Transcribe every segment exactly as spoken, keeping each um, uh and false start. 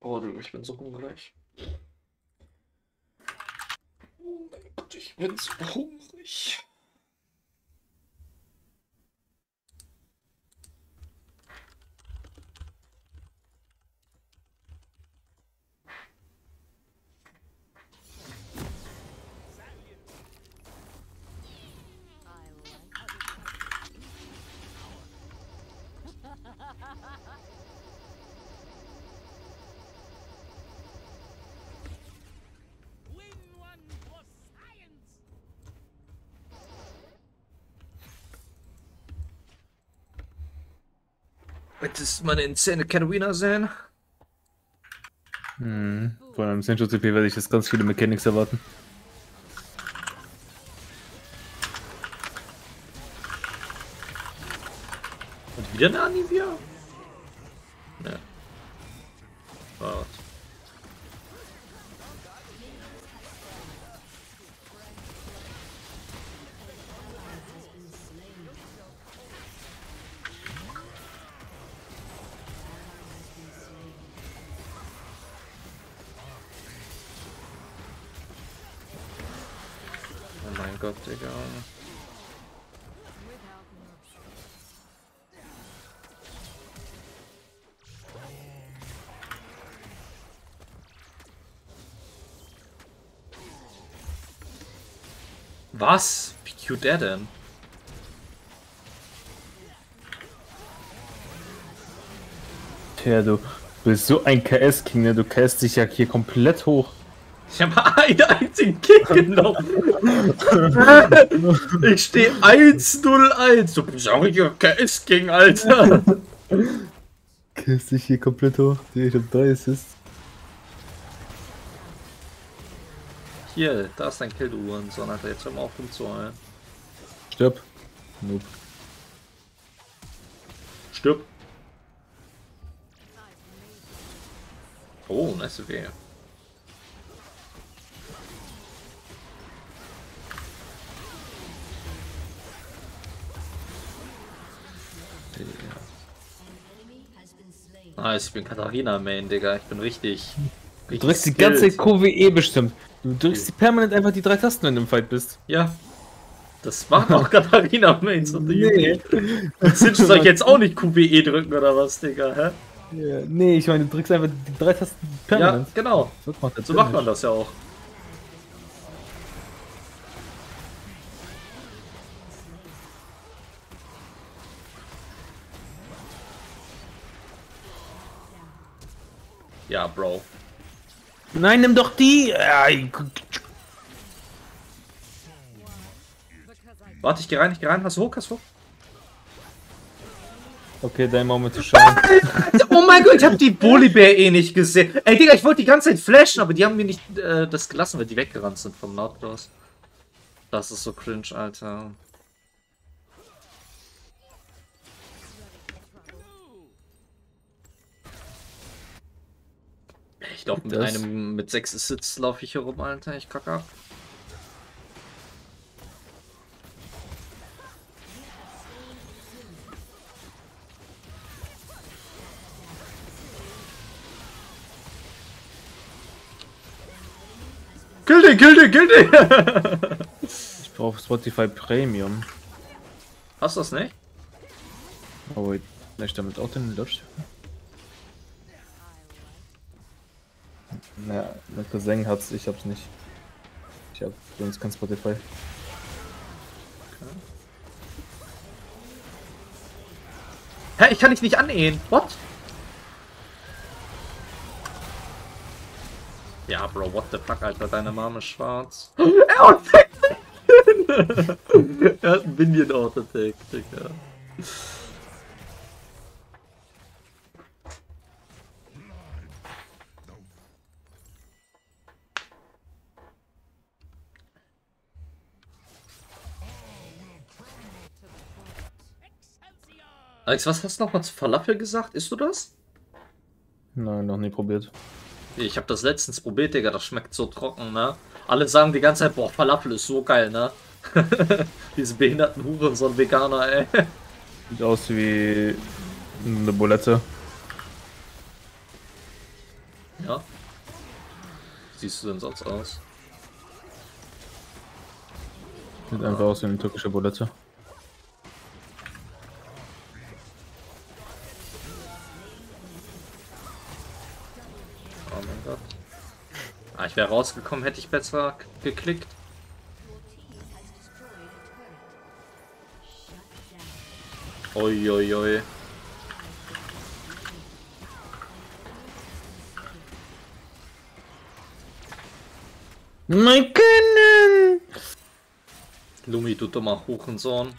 Oh du, ich bin so hungrig. Oh mein Gott, ich bin so hungrig. Jetzt ist meine insane Katarina sehen. Hm, vor allem Central-T P werde ich jetzt ganz viele Mechanics erwarten. Und wieder eine Anivia? Ne. Warte. Gott, egal. Was? Wie cute der denn? Tja, du bist so ein K S-King, ne? Du K S dich ja hier komplett hoch. Ich habe einen einzigen Kick genommen. Ich stehe eins null eins. Du bist auch hier K S-King, Alter. Kiss dich hier komplett hoch. Ich hab drei Assists. Hier, da ist dein Kill, du Hurensohn, Alter. Jetzt hör mal auf rumzuheulen. Stirb. Noob. Stirb. Oh, nice W. Nice, ich bin Katarina Main, Digga, ich bin richtig. richtig du drückst skilled. Die ganze Q W E bestimmt. Du drückst okay. die permanent einfach die drei Tasten, wenn du im Fight bist. Ja. Das machen auch Katarina Mains und nee. Sind soll ich jetzt auch nicht Q W E drücken oder was, Digga, hä? Ja, nee, ich meine, du drückst einfach die drei Tasten permanent. Ja, genau. So macht, so macht man das ja auch. Ja, Bro. Nein, nimm doch die! Warte, ich geh rein, ich geh rein. Hast du hoch, hast du hoch? Okay, dein Moment zu schauen. Oh mein Gott, ich hab die Bully Bear eh nicht gesehen. Ey, Digga, ich wollte die ganze Zeit flashen, aber die haben mir nicht äh, das gelassen, weil die weggerannt sind vom Nordklaus. Das ist so cringe, Alter. Ich glaube, mit das? einem mit sechs Assists laufe ich hier rum, Alter. Ich kacke ab. Kill den, kill den, kill den! Ich brauche Spotify Premium. Hast du das nicht? Oh, wait. Vielleicht damit auch den Lodge. Naja, mein Cousin hat's, ich hab's nicht. Ich hab sonst kein Spotify. Okay. Hä, ich kann dich nicht anähen. What? Ja, Bro, what the fuck, Alter, deine Mom ist schwarz. Er hat einen Minion-Auto-Tag, Digga. Alex, was hast du nochmal zu Falafel gesagt? Isst du das? Nein, noch nie probiert. Ich habe das letztens probiert, Digga. Das schmeckt so trocken, ne? Alle sagen die ganze Zeit, boah, Falafel ist so geil, ne? Diese behinderten Huren, so ein Veganer, ey. Sieht aus wie eine Bulette. Ja? Wie siehst du denn sonst aus? Sieht ah. einfach aus wie eine türkische Bulette. Oh mein Gott. Ah, ich wäre rausgekommen, hätte ich besser geklickt. Uiuiui. Ui, ui. Mein Können! Lumi, du dummer Huchensohn.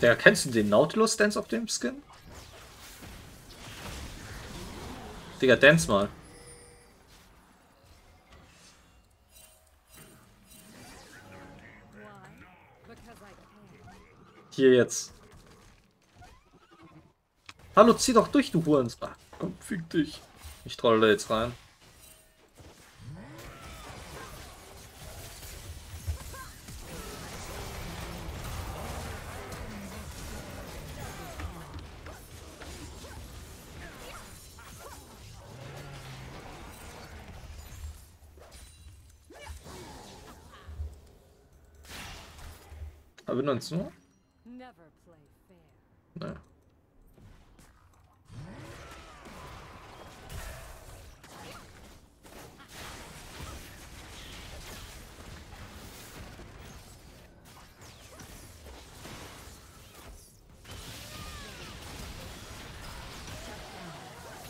Ja, kennst du den Nautilus-Dance auf dem Skin? Digga, dance mal. Hier jetzt. Hallo, zieh doch durch, du Hurensohn. Komm, fick dich. Ich trolle da jetzt rein. Haben wir uns nur? Nein.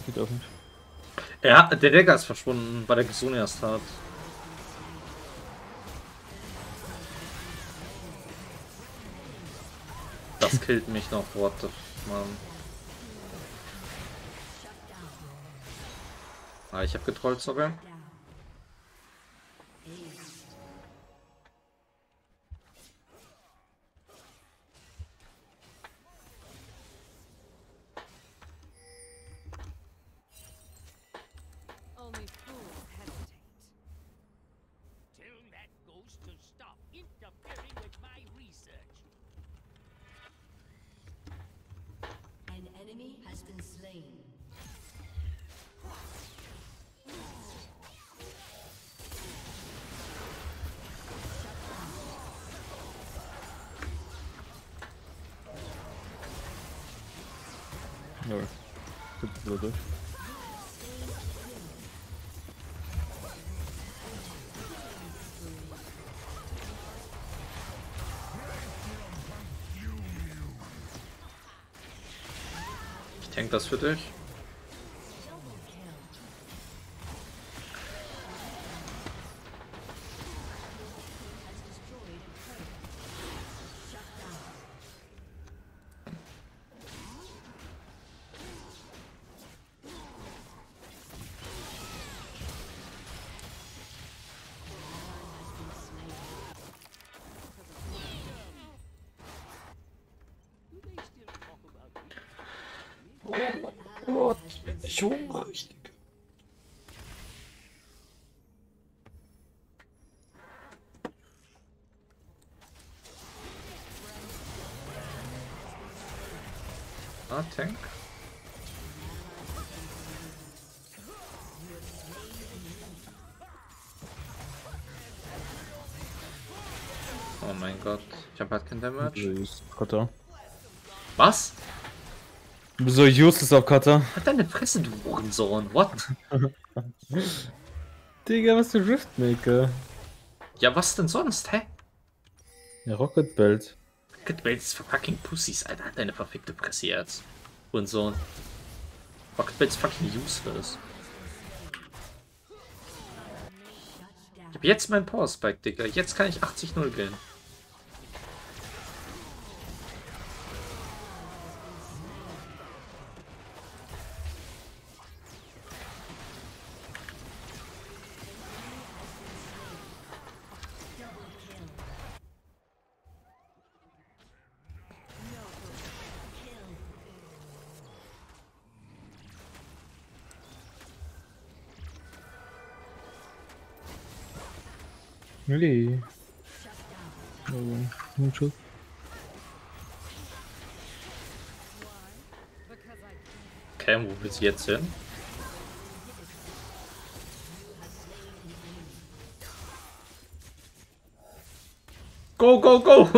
Geht auch nicht. Ja, der Decker ist verschwunden, weil der Gesone erst hat. Das killt mich noch, what the man. Ah, ich hab getrollt sogar. Ich denke das für dich. Ich hungere, ich denke. Ah, Tank. Oh mein Gott, ich habe halt kein Damage. Was? So useless auf Cutter. Hat deine Fresse, du Hurensohn, what? Digga, was für Riftmaker? Ja, was denn sonst, hä? Ja, Rocket Belt. Rocket Belt ist für fucking Pussies, Alter, hat deine verfickte Presse jetzt. Hurensohn. Rocket Belt ist fucking useless. Ich hab jetzt meinen Power-Spike, Digga, jetzt kann ich achtzig null gehen. Really? Oh, no, no, no. Okay, wo will sie jetzt hin? Go, go, go!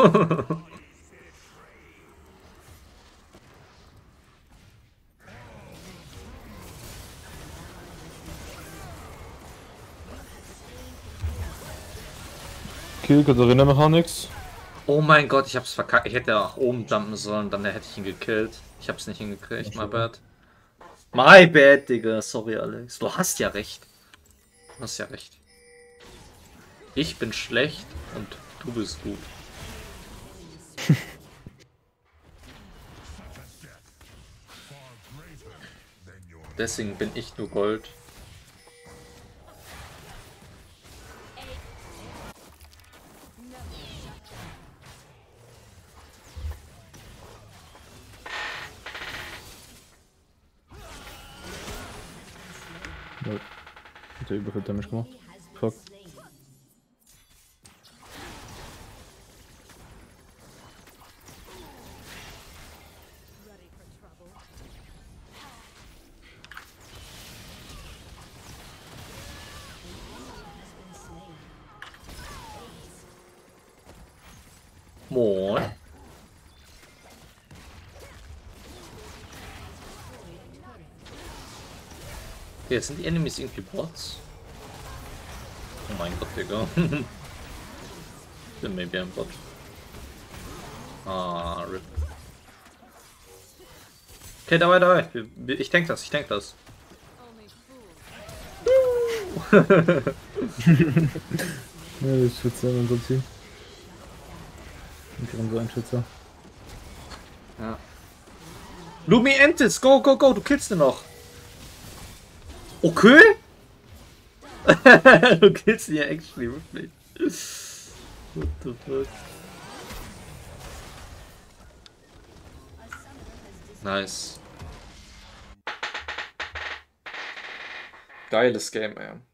Okay, Katarina macht nichts. Oh mein Gott, ich hab's verkackt. Ich hätte nach oben jumpen sollen, dann hätte ich ihn gekillt. Ich hab's nicht hingekriegt, my bad. My bad, Digga. Sorry, Alex. Du hast ja recht. Du hast ja recht. Ich bin schlecht und du bist gut. Deswegen bin ich nur Gold. Hat er überhaupt Damage gemacht? Fuck. Moin. Jetzt sind die Enemies irgendwie Bots. Oh mein Gott, Digga. Bin maybe ein Bot. Ah, rip. Okay, dabei, dabei. Ich denke das, ich denke das. Ja, das Schütze, unser Team. Und unser Einschützer. Ja. Lumi Entis, go, go, go, du killst den noch. Okay? Du killst ihn ja actually wirklich. What the fuck? Nice. Geiles Game, ey.